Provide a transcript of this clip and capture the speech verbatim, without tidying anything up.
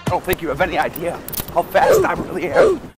I don't think you have any idea how fast I really am.